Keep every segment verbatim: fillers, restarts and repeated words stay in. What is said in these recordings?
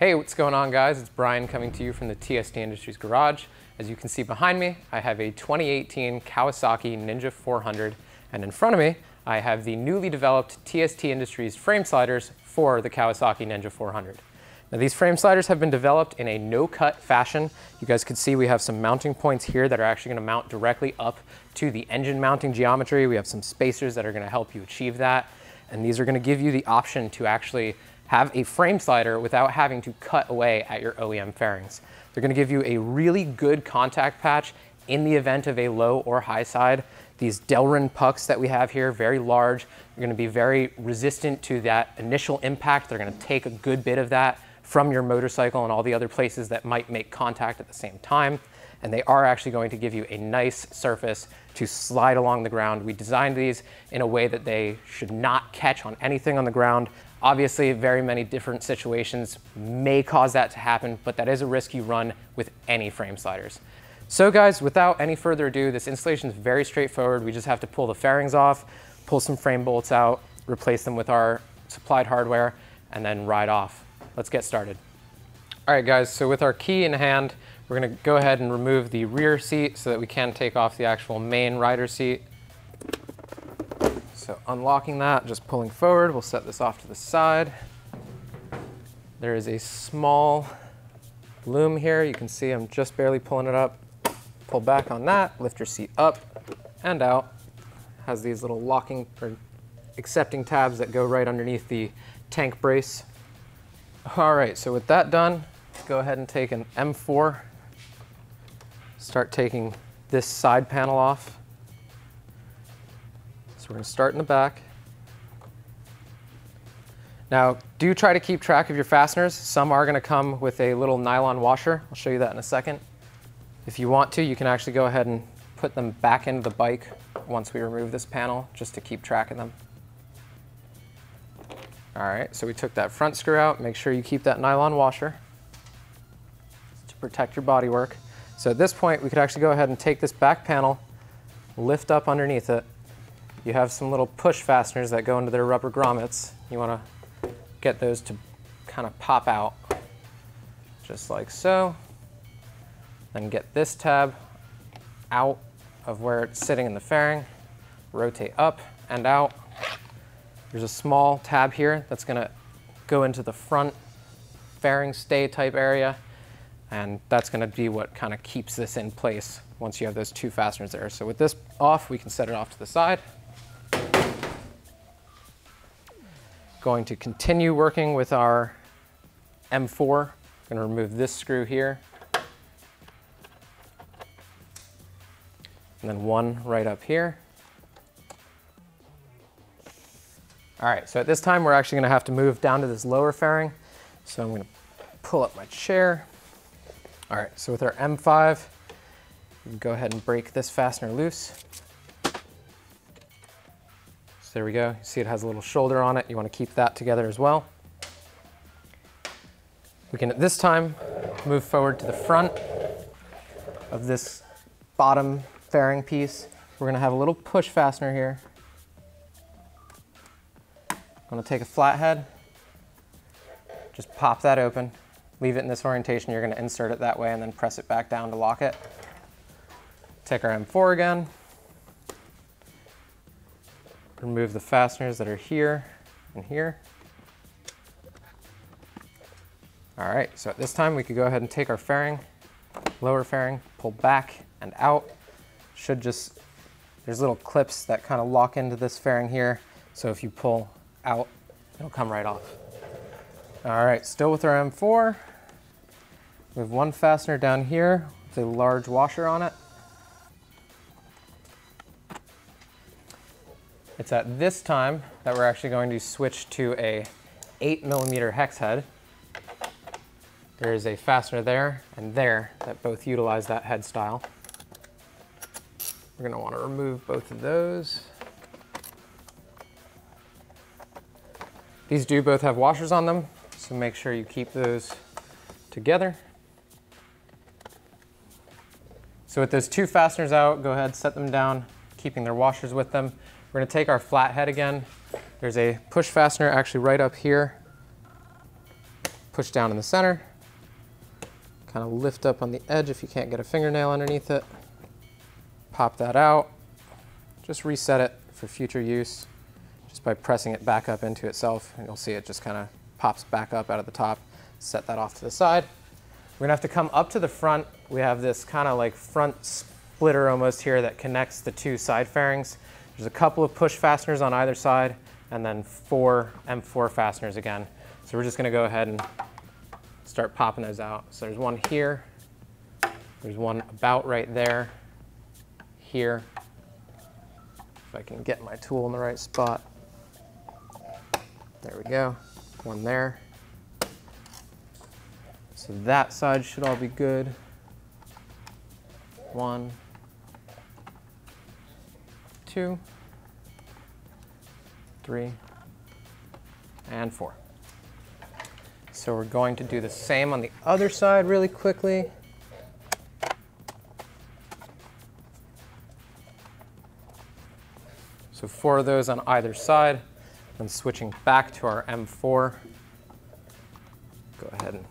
Hey, what's going on, guys? It's Brian coming to you from the T S T Industries garage. As you can see behind me, I have a twenty eighteen Kawasaki Ninja four hundred, and in front of me, I have the newly developed T S T Industries frame sliders for the Kawasaki Ninja four hundred. Now, these frame sliders have been developed in a no-cut fashion. You guys can see we have some mounting points here that are actually going to mount directly up to the engine mounting geometry. We have some spacers that are going to help you achieve that. And these are going to give you the option to actually have a frame slider without having to cut away at your O E M fairings. They're going to give you a really good contact patch in the event of a low or high side. These Delrin pucks that we have here, very large, they're going to be very resistant to that initial impact. They're going to take a good bit of that from your motorcycle and all the other places that might make contact at the same time. And they are actually going to give you a nice surface to slide along the ground. We designed these in a way that they should not catch on anything on the ground. Obviously, very many different situations may cause that to happen, but that is a risk you run with any frame sliders. So guys, without any further ado, this installation is very straightforward. We just have to pull the fairings off, pull some frame bolts out, replace them with our supplied hardware, and then ride off. Let's get started. All right, guys, so with our key in hand, we're gonna go ahead and remove the rear seat so that we can take off the actual main rider seat. So unlocking that, just pulling forward, we'll set this off to the side. There is a small loom here. You can see I'm just barely pulling it up. Pull back on that, lift your seat up and out. Has these little locking or accepting tabs that go right underneath the tank brace. All right, so with that done, go ahead and take an M four. Start taking this side panel off. So we're going to start in the back. Now, do try to keep track of your fasteners. Some are going to come with a little nylon washer. I'll show you that in a second. If you want to, you can actually go ahead and put them back into the bike once we remove this panel, just to keep track of them. All right, so we took that front screw out. Make sure you keep that nylon washer to protect your bodywork. So at this point, we could actually go ahead and take this back panel, lift up underneath it. You have some little push fasteners that go into their rubber grommets. You want to get those to kind of pop out, just like so. Then get this tab out of where it's sitting in the fairing, rotate up and out. There's a small tab here that's going to go into the front fairing stay type area, and that's going to be what kind of keeps this in place once you have those two fasteners there. So with this off, we can set it off to the side. Going to continue working with our M four. I'm going to remove this screw here, and then one right up here. All right, so at this time, we're actually gonna have to move down to this lower fairing. So I'm gonna pull up my chair. All right, so with our M five, we can go ahead and break this fastener loose. So there we go. You see it has a little shoulder on it. You wanna keep that together as well. We can, at this time, move forward to the front of this bottom fairing piece. We're gonna have a little push fastener here. I'm gonna take a flathead, just pop that open, leave it in this orientation. You're gonna insert it that way and then press it back down to lock it. Take our M four again, remove the fasteners that are here and here. All right, so at this time we could go ahead and take our fairing, lower fairing, pull back and out. Should just, there's little clips that kind of lock into this fairing here. So if you pull out, it'll come right off. All right, still with our M four, we have one fastener down here with a large washer on it. It's at this time that we're actually going to switch to a eight millimeter hex head. There is a fastener there and there that both utilize that head style. We're gonna wanna remove both of those. These do both have washers on them, so make sure you keep those together. So with those two fasteners out, go ahead, set them down, keeping their washers with them. We're going to take our flathead again. There's a push fastener actually right up here. Push down in the center. Kind of lift up on the edge if you can't get a fingernail underneath it. Pop that out. Just reset it for future use just by pressing it back up into itself. And you'll see it just kind of pops back up out of the top. Set that off to the side. We're going to have to come up to the front. We have this kind of like front splitter almost here that connects the two side fairings. There's a couple of push fasteners on either side and then four M four fasteners again. So we're just going to go ahead and start popping those out. So there's one here. There's one about right there. Here. If I can get my tool in the right spot. There we go. One there. So that side should all be good. One, two, three, and four. So we're going to do the same on the other side really quickly. So four of those on either side. Then switching back to our M four. Go ahead and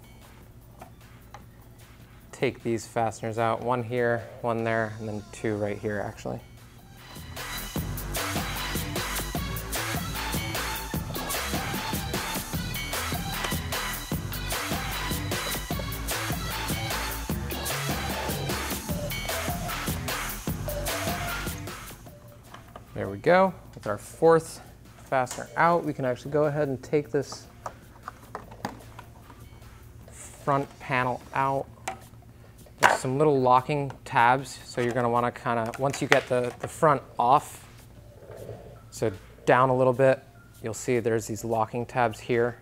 take these fasteners out. One here, one there, and then two right here actually. There we go. With our fourth fastener out, we can actually go ahead and take this front panel out. There's some little locking tabs, so you're going to want to kind of, once you get the, the front off, so down a little bit, you'll see there's these locking tabs here.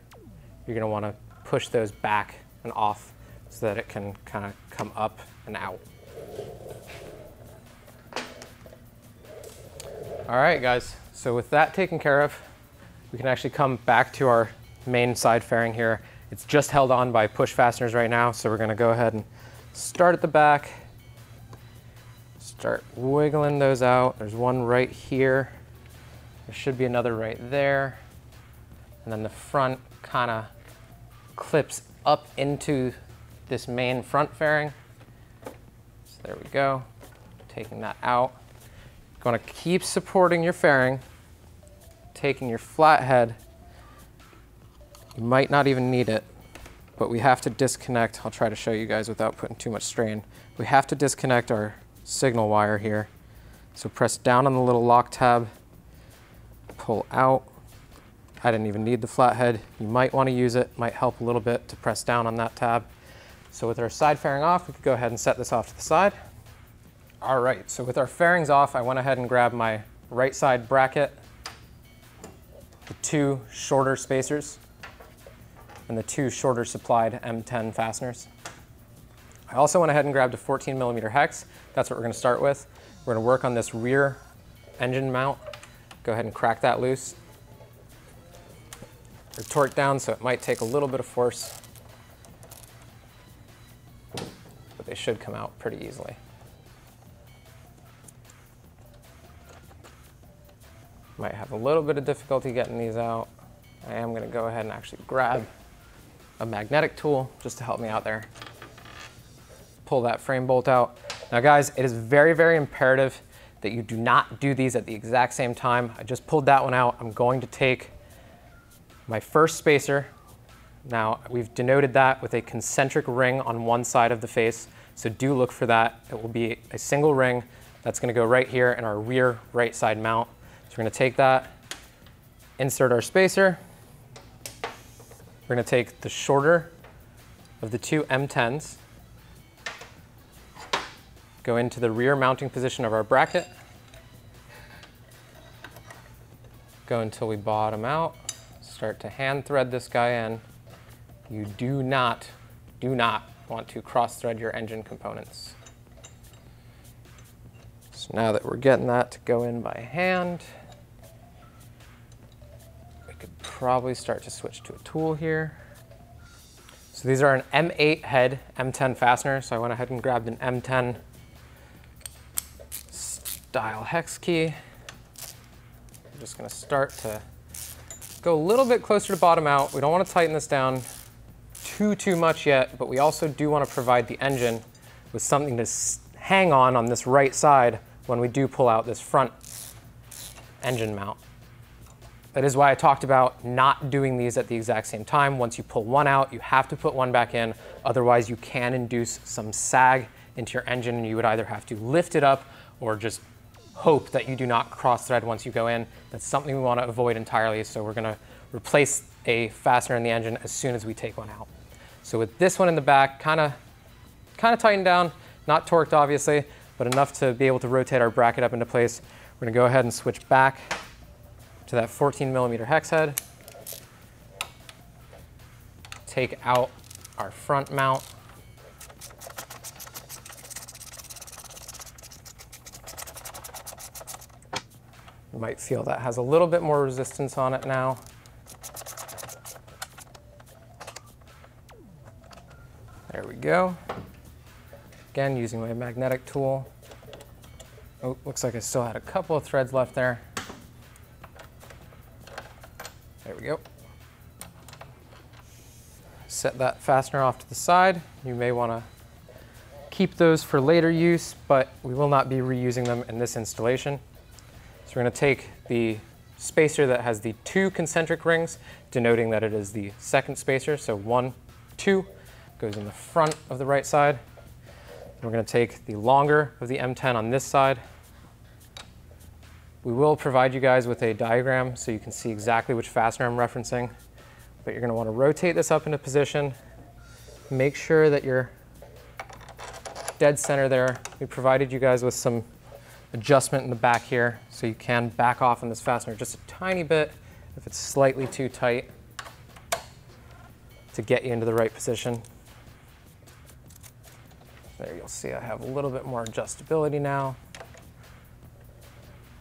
You're going to want to push those back and off so that it can kind of come up and out. All right, guys, so with that taken care of, we can actually come back to our main side fairing here. It's just held on by push fasteners right now, so we're gonna go ahead and start at the back, start wiggling those out. There's one right here. There should be another right there. And then the front kinda clips up into this main front fairing. So there we go, taking that out. Going to keep supporting your fairing, taking your flathead. You might not even need it, but we have to disconnect. I'll try to show you guys without putting too much strain. We have to disconnect our signal wire here. So press down on the little lock tab, pull out. I didn't even need the flathead. You might want to use it. Might help a little bit to press down on that tab. So with our side fairing off, we could go ahead and set this off to the side. All right, so with our fairings off, I went ahead and grabbed my right side bracket, the two shorter spacers, and the two shorter supplied M ten fasteners. I also went ahead and grabbed a fourteen millimeter hex. That's what we're gonna start with. We're gonna work on this rear engine mount. Go ahead and crack that loose. Or torque down, so it might take a little bit of force, but they should come out pretty easily. Might have a little bit of difficulty getting these out. I am going to go ahead and actually grab a magnetic tool just to help me out there. Pull that frame bolt out. Now guys, it is very, very imperative that you do not do these at the exact same time. I just pulled that one out. I'm going to take my first spacer. Now we've denoted that with a concentric ring on one side of the face. So do look for that. It will be a single ring that's going to go right here in our rear right side mount. So we're going to take that, insert our spacer. We're going to take the shorter of the two M tens, go into the rear mounting position of our bracket, go until we bottom out, start to hand thread this guy in. You do not, do not want to cross thread your engine components. So now that we're getting that to go in by hand, probably start to switch to a tool here. So these are an M eight head, M ten fastener. So I went ahead and grabbed an M ten dial hex key. I'm just gonna start to go a little bit closer to bottom out. We don't wanna tighten this down too, too much yet, but we also do wanna provide the engine with something to hang on on this right side when we do pull out this front engine mount. That is why I talked about not doing these at the exact same time. Once you pull one out, you have to put one back in. Otherwise, you can induce some sag into your engine, and you would either have to lift it up or just hope that you do not cross-thread once you go in. That's something we want to avoid entirely, so we're going to replace a fastener in the engine as soon as we take one out. So with this one in the back, kind of kind of tightened down, not torqued obviously, but enough to be able to rotate our bracket up into place, we're going to go ahead and switch back to that fourteen millimeter hex head, take out our front mount, you might feel that has a little bit more resistance on it now. There we go. Again, using my magnetic tool. Oh, looks like I still had a couple of threads left there. There we go. Set that fastener off to the side. You may want to keep those for later use, but we will not be reusing them in this installation. So we're going to take the spacer that has the two concentric rings, denoting that it is the second spacer. So one, two, goes in the front of the right side. And we're going to take the longer of the M ten on this side. We will provide you guys with a diagram so you can see exactly which fastener I'm referencing, but you're gonna wanna rotate this up into position. Make sure that you're dead center there. We provided you guys with some adjustment in the back here, so you can back off on this fastener just a tiny bit if it's slightly too tight to get you into the right position. There, you'll see I have a little bit more adjustability now.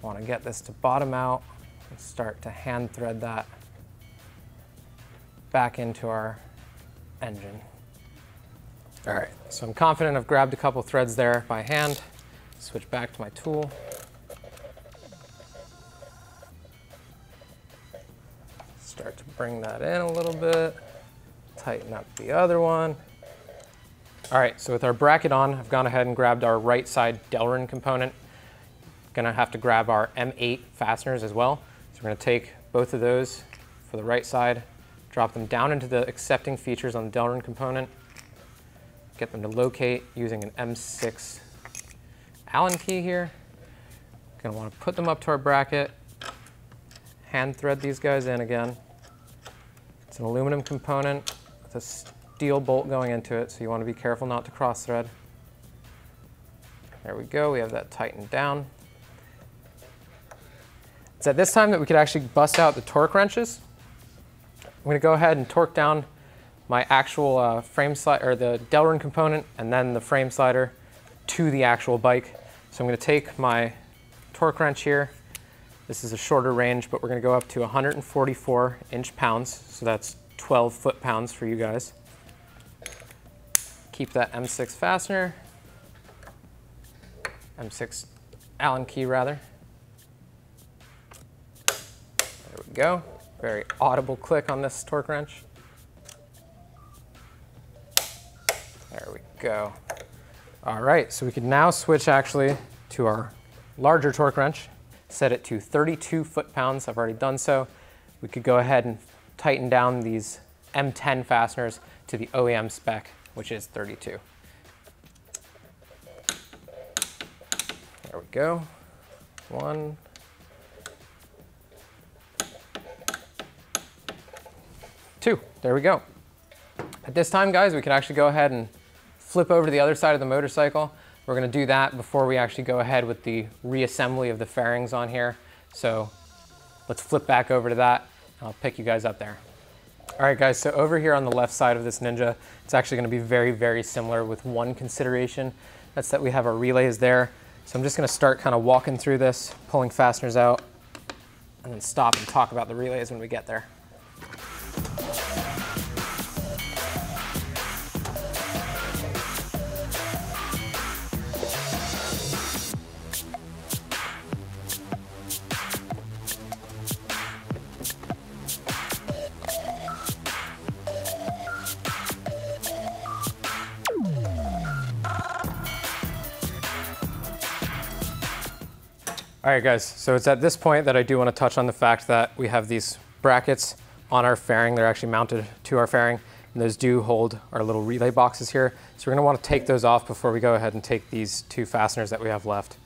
Want to get this to bottom out and start to hand thread that back into our engine. All right, so I'm confident I've grabbed a couple threads there by hand. Switch back to my tool. Start to bring that in a little bit. Tighten up the other one. All right, so with our bracket on, I've gone ahead and grabbed our right side Delrin component. Gonna have to grab our M eight fasteners as well. So we're gonna take both of those for the right side, drop them down into the accepting features on the Delrin component, get them to locate using an M six Allen key here. Gonna wanna put them up to our bracket, hand thread these guys in again. It's an aluminum component with a steel bolt going into it, so you wanna be careful not to cross thread. There we go, we have that tightened down. It's at this time that we could actually bust out the torque wrenches. I'm going to go ahead and torque down my actual uh, frame slider, or the Delrin component, and then the frame slider to the actual bike. So I'm going to take my torque wrench here. This is a shorter range, but we're going to go up to one hundred forty-four inch pounds. So that's twelve foot pounds for you guys. Keep that M six fastener, M six Allen key rather. Go. Very audible click on this torque wrench. There we go. All right, so we can now switch actually to our larger torque wrench, set it to thirty-two foot pounds. I've already done so. We could go ahead and tighten down these M ten fasteners to the O E M spec, which is thirty-two. There we go. One. Two, there we go. At this time, guys, we can actually go ahead and flip over to the other side of the motorcycle. We're gonna do that before we actually go ahead with the reassembly of the fairings on here. So let's flip back over to that, and I'll pick you guys up there. All right, guys, so over here on the left side of this Ninja, it's actually gonna be very, very similar with one consideration. That's that we have our relays there. So I'm just gonna start kind of walking through this, pulling fasteners out, and then stop and talk about the relays when we get there. All right, guys, so it's at this point that I do want to touch on the fact that we have these brackets on our fairing. They're actually mounted to our fairing, and those do hold our little relay boxes here. So we're going to want to take those off before we go ahead and take these two fasteners that we have left.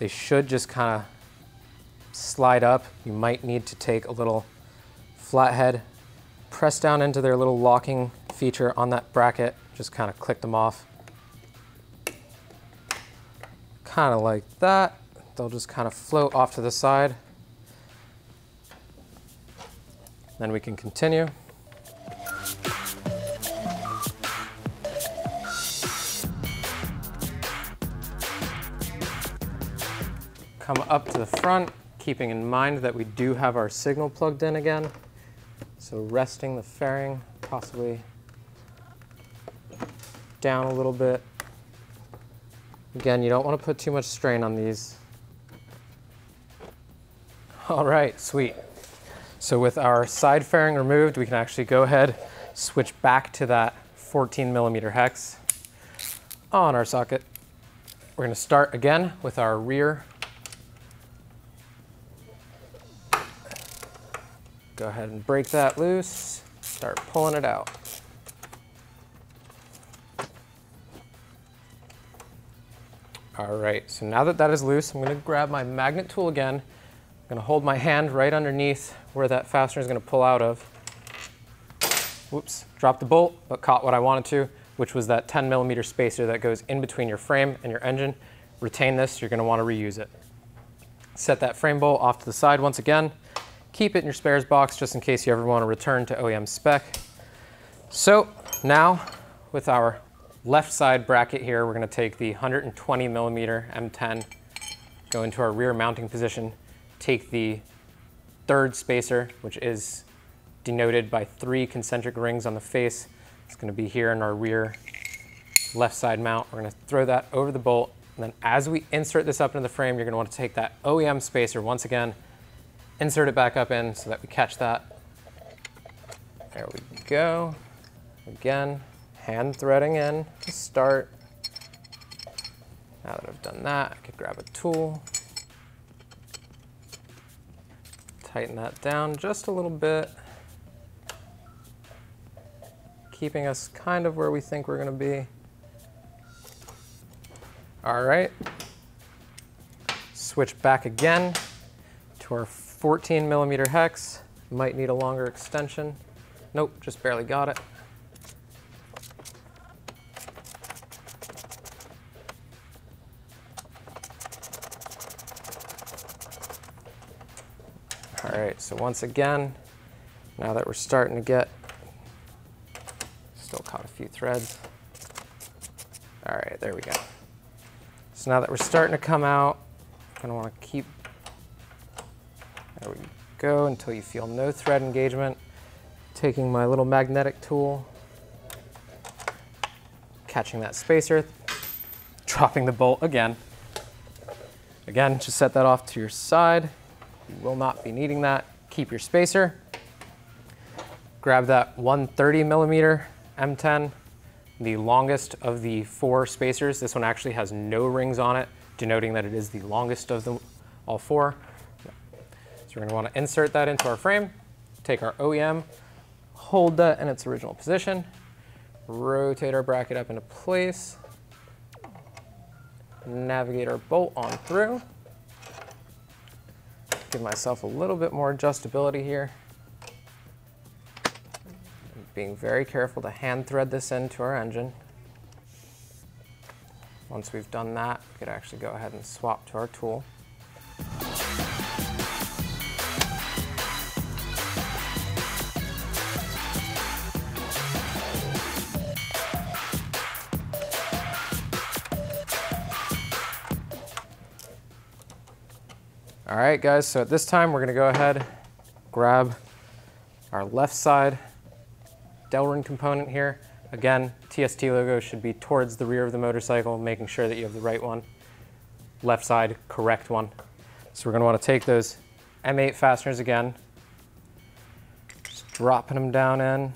They should just kind of slide up. You might need to take a little flathead, press down into their little locking feature on that bracket, just kind of click them off. Kind of like that. They'll just kind of float off to the side. Then we can continue. Come up to the front, keeping in mind that we do have our signal plugged in again. So resting the fairing, possibly down a little bit. Again, you don't want to put too much strain on these. All right, sweet. So with our side fairing removed, we can actually go ahead, switch back to that fourteen millimeter hex on our socket. We're going to start again with our rear. Go ahead and break that loose, start pulling it out. All right, so now that that is loose, I'm going to grab my magnet tool again. I'm going to hold my hand right underneath where that fastener is going to pull out of. Whoops, dropped the bolt, but caught what I wanted to, which was that ten millimeter spacer that goes in between your frame and your engine. Retain this, you're going to want to reuse it. Set that frame bolt off to the side once again. Keep it in your spares box just in case you ever want to return to O E M spec. So now with our left side bracket here, we're going to take the one hundred twenty millimeter M ten, go into our rear mounting position, take the third spacer, which is denoted by three concentric rings on the face. It's going to be here in our rear left side mount. We're going to throw that over the bolt. And then as we insert this up into the frame, you're going to want to take that O E M spacer once again, insert it back up in so that we catch that. There we go. Again. Hand threading in to start. Now that I've done that, I could grab a tool, tighten that down just a little bit, keeping us kind of where we think we're going to be. All right, switch back again to our fourteen millimeter hex. Might need a longer extension. Nope, just barely got it. All right, so once again, now that we're starting to get, still caught a few threads. All right, there we go. So now that we're starting to come out, I'm gonna wanna keep, there we go, until you feel no thread engagement. Taking my little magnetic tool, catching that spacer, dropping the bolt again. Again, just set that off to your side. You will not be needing that. Keep your spacer. Grab that one hundred thirty millimeter M ten, the longest of the four spacers. This one actually has no rings on it, denoting that it is the longest of them all four. So we're going to want to insert that into our frame, take our O E M, hold that in its original position, rotate our bracket up into place, navigate our bolt on through. Give myself a little bit more adjustability here. I'm being very careful to hand thread this into our engine. Once we've done that, we could actually go ahead and swap to our tool. All right, guys, so at this time, we're gonna go ahead, grab our left side Delrin component here. Again, T S T logo should be towards the rear of the motorcycle, making sure that you have the right one, left side, correct one. So we're gonna wanna take those M eight fasteners again, just dropping them down in,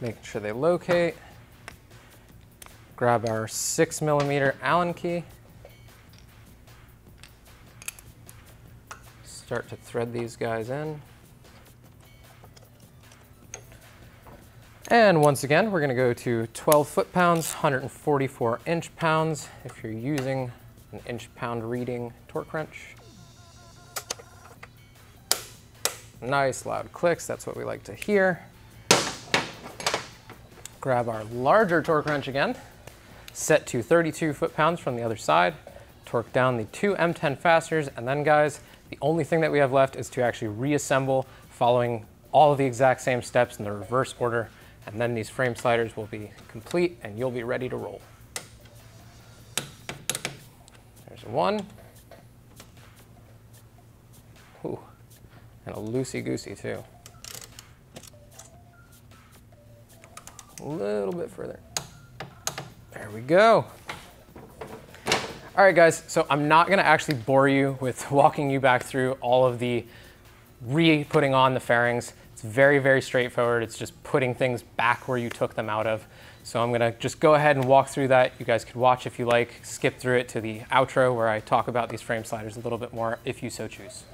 making sure they locate. grab our six millimeter Allen key, start to thread these guys in. And once again, we're gonna go to twelve foot pounds, one hundred forty-four inch pounds, if you're using an inch pound reading torque wrench. Nice loud clicks, that's what we like to hear. Grab our larger torque wrench again, set to thirty-two foot pounds from the other side, torque down the two M ten fasteners, and then guys, the only thing that we have left is to actually reassemble following all of the exact same steps in the reverse order, and then these frame sliders will be complete and you'll be ready to roll. There's one. Ooh, and a loosey-goosey too. A little bit further. There we go. All right guys, so I'm not gonna actually bore you with walking you back through all of the re-putting on the fairings. It's very, very straightforward. It's just putting things back where you took them out of. So I'm gonna just go ahead and walk through that. You guys could watch if you like, skip through it to the outro where I talk about these frame sliders a little bit more if you so choose.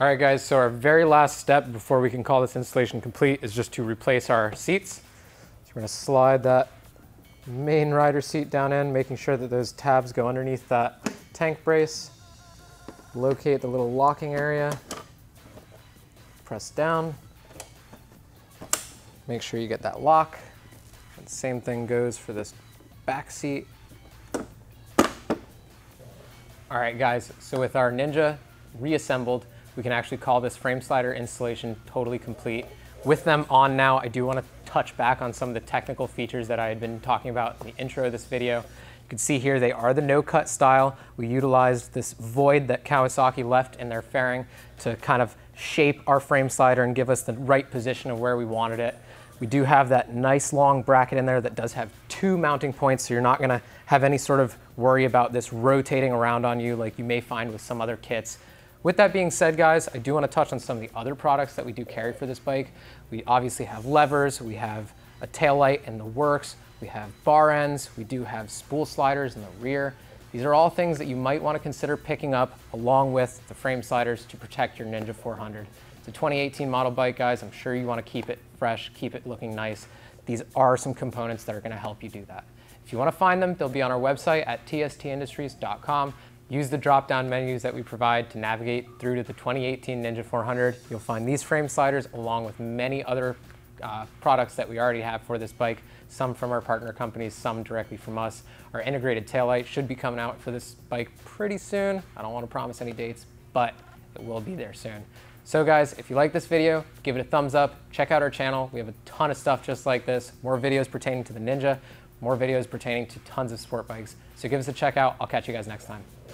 All right guys, so our very last step before we can call this installation complete is just to replace our seats. So we're gonna slide that main rider seat down in, making sure that those tabs go underneath that tank brace. Locate the little locking area, press down, make sure you get that lock. And same thing goes for this back seat. All right guys, so with our Ninja reassembled, we can actually call this frame slider installation totally complete. With them on now, I do want to touch back on some of the technical features that I had been talking about in the intro of this video. You can see here they are the no-cut style. We utilized this void that Kawasaki left in their fairing to kind of shape our frame slider and give us the right position of where we wanted it. We do have that nice long bracket in there that does have two mounting points, so you're not gonna have any sort of worry about this rotating around on you like you may find with some other kits. With that being said, guys, I do want to touch on some of the other products that we do carry for this bike. We obviously have levers, we have a taillight in the works, we have bar ends, we do have spool sliders in the rear. These are all things that you might want to consider picking up along with the frame sliders to protect your Ninja four hundred. It's a twenty eighteen model bike, guys. I'm sure you want to keep it fresh, keep it looking nice. These are some components that are going to help you do that. If you want to find them, they'll be on our website at t s t industries dot com. Use the drop-down menus that we provide to navigate through to the twenty eighteen Ninja four hundred. You'll find these frame sliders along with many other uh, products that we already have for this bike, some from our partner companies, some directly from us. Our integrated taillight should be coming out for this bike pretty soon. I don't want to promise any dates, but it will be there soon. So guys, if you like this video, give it a thumbs up, check out our channel. We have a ton of stuff just like this, more videos pertaining to the Ninja, more videos pertaining to tons of sport bikes. So give us a check out. I'll catch you guys next time.